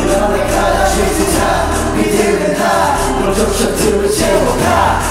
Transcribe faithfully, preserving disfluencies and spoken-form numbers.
내 맘에 가다 쉴 듯한 믿음에 다 널 덮쳐 들을 채워가